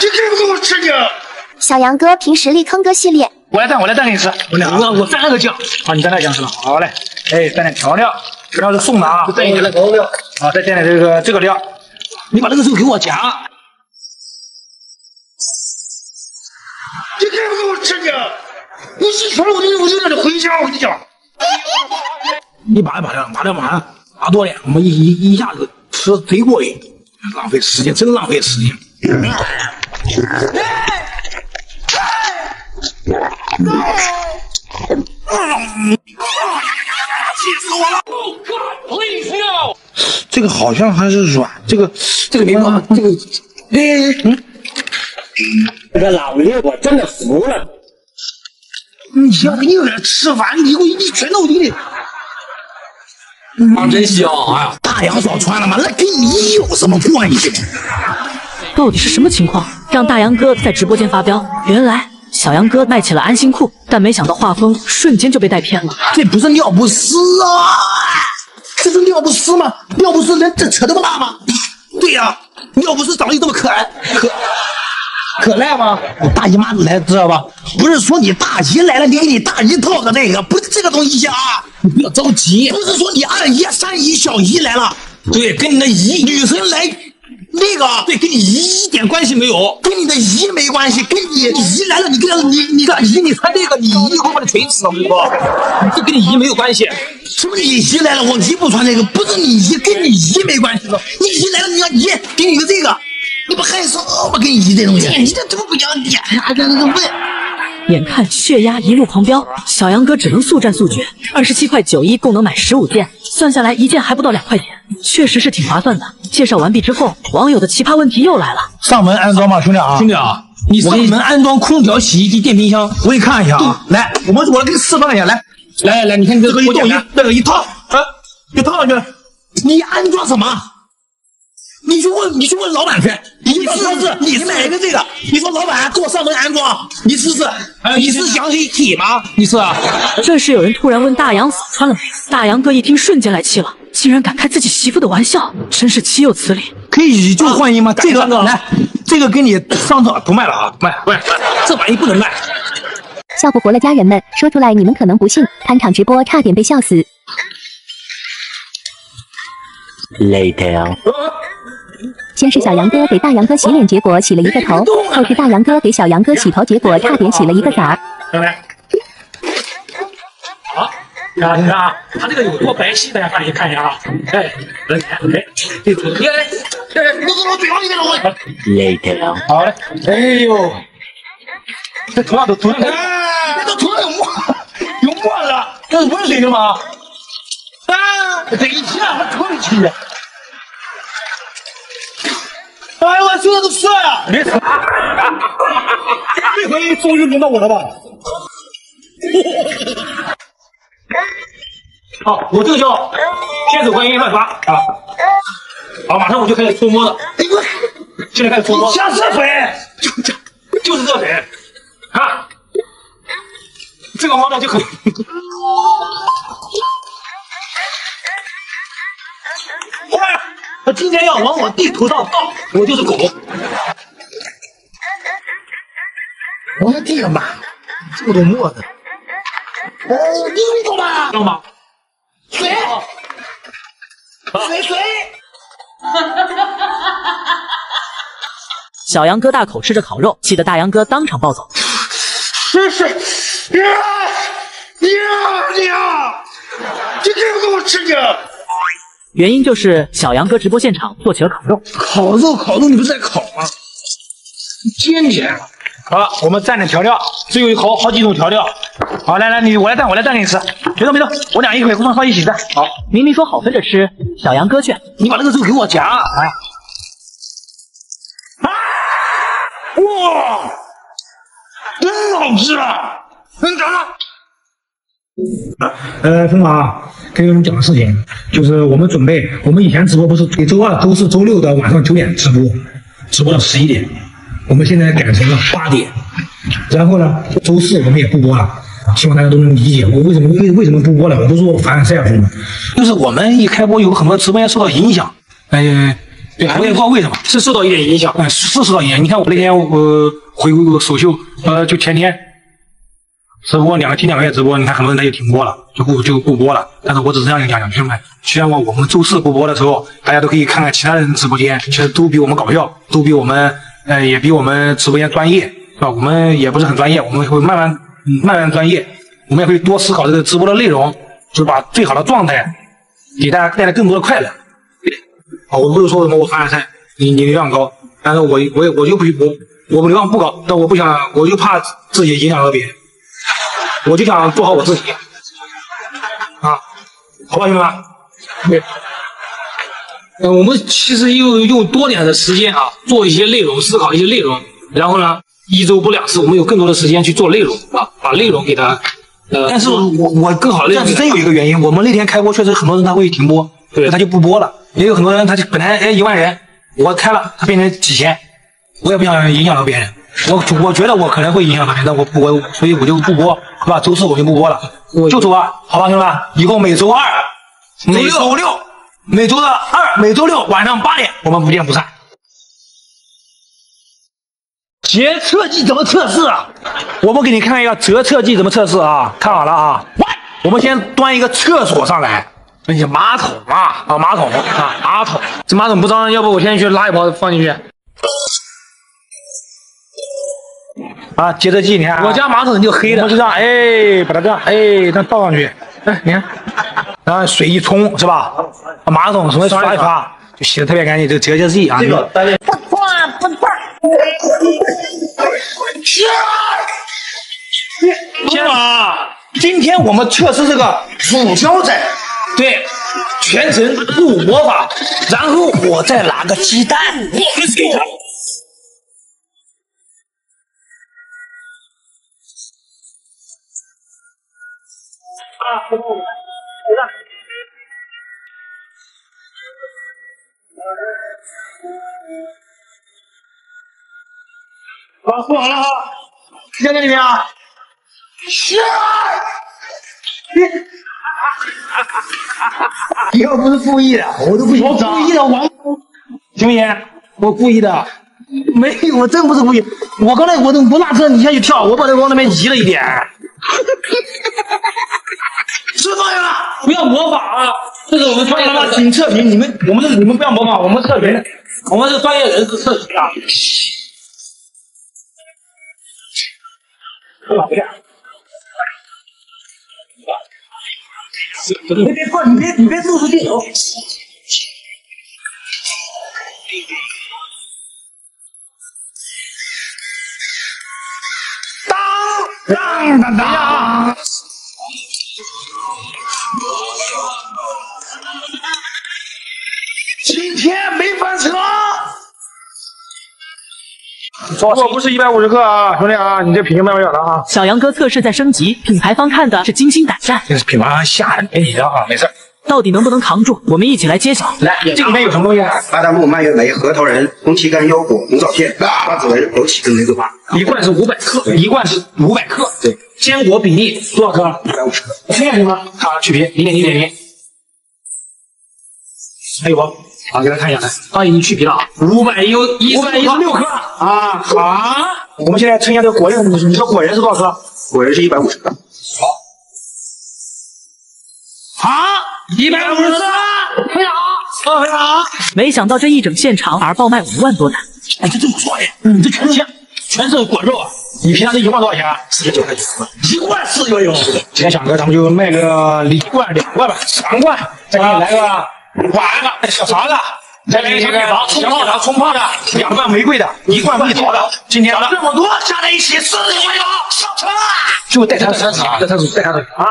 你给不给我吃你？小杨哥凭实力坑哥系列，我来蛋给你吃。我蘸那个酱，好，你蘸那个酱吃了。好嘞，哎，蘸点调料，调料是送的啊，再蘸点那个料，啊，再蘸点这个料。你把那个肉给我夹。你给不给我吃你？你是什么？我就让你回家，我跟你讲。一把一把的，拔多点，我们一下子吃贼过瘾，浪费时间，真浪费时间。气死我了！这个好像还是软，这个没法，这个老爷我真的服了。你要你给他吃完，你给我一拳头你得。 啊，真香啊！大洋嫂穿了吗？那跟你有什么关系？到底是什么情况，让大洋哥在直播间发飙？原来小杨哥卖起了安心裤，但没想到画风瞬间就被带偏了。这不是尿不湿啊！这是尿不湿吗？尿不湿能扯这么大吗？对呀、啊，尿不湿长得这么可爱，可赖吗？我大姨妈来知道吧？不是说你大姨来了，连你大姨套的那个，不是这个东西啊！你不要着急，不是说你二姨、三姨、小姨来了，对，跟你的姨女神来那个，对，跟你姨一点关系没有，跟你的姨没关系，跟你姨来了，你跟你的姨，你穿这个，你姨会把你锤死，我跟你说，这跟你姨没有关系。什么你姨来了，我姨不穿这个，不是你姨，跟你姨没关系的，你姨来了，你让姨给你个这个。 你不害臊吗？跟你这东西，你这多不要脸啊！在那个问，眼看血压一路狂飙，小杨哥只能速战速决。27.91块共能买15件，算下来一件还不到2块钱，确实是挺划算的。介绍完毕之后，网友的奇葩问题又来了：上门安装吧，兄弟啊！兄弟啊！你上门安装空调、洗衣机、电冰箱，我给你看一下啊！来，我给你示范一下，来，你看你这个一动一那个一套啊，一套上去，你安装什么？ 你去问老板去，你买一个这个，你说老板给我上门安装，你试试，你是想一体吗？你是啊。这时有人突然问大洋嫂穿了没，大洋哥一听瞬间来气了，竟然敢开自己媳妇的玩笑，真是岂有此理！可以以旧换新吗？这个来，这个给你上套不卖了啊，不卖，这玩意不能卖。笑不活了，家人们，说出来你们可能不信，看场直播差点被笑死。Later。 先是小杨哥给大杨哥洗脸，结果洗了一个头；后是大杨哥给小杨哥洗头，结果差点洗了一个色儿。好，看一下啊，他这个有多白皙，大家看一看一下啊。哎，来，这头，哎，你给我嘴往里面弄。累的了。好嘞。哎呦，这头上都涂了，这都涂了有沫了，这是温水的吗？啊，这一天还涂不起。 哎呦，我现在都射了！没事，这回终于轮到我了吧？好，我这个叫天手观音乱刷啊！好，马上我就开始搓摸了。现在开始搓摸。加这粉，就是这粉啊！这个方法就很。哇！ 他今天要往我地头上倒，我就是狗。我的地妈，这都沫子！哎，你懂吗？知道吗？水！小杨哥大口吃着烤肉，气得大杨哥当场暴走。是啊！你啊！你给不给我吃你？ 原因就是小杨哥直播现场做起了烤肉，你不是在烤吗？煎起来了。好了，我们蘸点调料，这有好几种调料。好，来，我来蘸给你吃。别动，我俩一会放一起蘸。好，明明说好分着吃，小杨哥却你把那个肉给我夹啊！哇，真好吃啊！能尝尝。 冯导，跟你们讲个事情，就是我们以前直播不是每周二、周四、周六的晚上9点直播，直播到11点，我们现在改成了8点。然后呢，周四我们也不播了，希望大家都能理解我为什么不播了。我不是说我凡尔赛啊，兄弟们，就是我们一开播有很多直播间受到影响，对，我也不知道为什么，是受到一点影响。是受到影响。你看我那天回顾首秀，就前天直播两个月直播，你看很多人他就停播了，就不播了。但是我只是想讲，兄弟们，虽然我们周四不播的时候，大家都可以看看其他人直播间，其实都比我们搞笑，都比我们也比我们直播间专业，是吧？我们也不是很专业，我们会慢慢专业，我们也会多思考这个直播的内容，就是把最好的状态给大家带来更多的快乐。啊，我不是说什么我凡尔赛，你流量高，但是我就不去播，我流量不高，但我不想，我就怕自己影响到别人。我就想做好我自己啊，好吧，兄弟们。对，我们其实用多点的时间啊，做一些内容，思考一些内容，然后呢，一周播2次，我们有更多的时间去做内容啊，把内容给它但是我更好的内容，但是真有一个原因，我们那天开播确实很多人他会停播，对，他就不播了，也有很多人他就本来1万人，我开了他变成几千，我也不想影响到别人。我觉得我可能会影响到别人，但我所以我就不播，是吧？周四我就不播了，就周二，好吧，兄弟们，以后每周二、每周六、每周六晚上8点，我们不见不散。决策剂怎么测试啊？我们给你看一个决策剂怎么测试啊？看好了啊，我们先端一个厕所上来，那些马桶啊，马桶，这马桶不脏，要不我先去拉一泡放进去。啊，接着记，你看，我家马桶就黑的，我就这样，哎，把它这样，哎，它倒上去，哎，你看，然后水一冲，是吧？马桶什么刷一刷，就洗的特别干净，就直接自己啊。这个不错不错。天啊！今天我们测试这个辅胶枕，对，全程不魔法，然后我再拿个鸡蛋。啊，做好了哈，扔在里面啊！你要不是故意的，我都不行。我故意的，行不行？我故意的，没，我真不是故意。我刚才我拉车，你下去跳，我把它往那边移了一点。是放下了，不要模仿啊！这是我们专业的，请测评。你们不要模仿，我们测评，我们是专业人士测评啊。你别露出镜头。当！今天没翻车。如果不是150克啊，兄弟啊，你这品行卖不了了啊！小杨哥测试在升级，品牌方看的是精心胆战。这是品牌吓人给你的啊，没事。到底能不能扛住？我们一起来揭晓。来，这里面有什么东西啊？巴旦木、蔓越莓、核桃仁、红旗干腰果、红枣片、花子仁、枸杞跟玫瑰花。一罐是500克。对，坚果比例多少克？150克。这个什么？啊，去皮0.1.1。还有不？好，给大家看一下来，啊，已经去皮了啊，516克啊，好，我们现在称一下这个果仁，你说果仁是多少克？果仁是150克。好，154克，非常好，非常好。没想到这一整现场而爆卖5万多单，哎，这么说哎，你这全是果肉啊，你平常这1罐多少钱啊？49块9，1罐49，今天想哥咱们就卖个1罐2罐吧，3罐，再给你来个。碗的、小勺子，再来一个冲泡的，2罐玫瑰的，1罐蜜桃的。今天这么多加在一起40块9，上车啦！就带他的啊！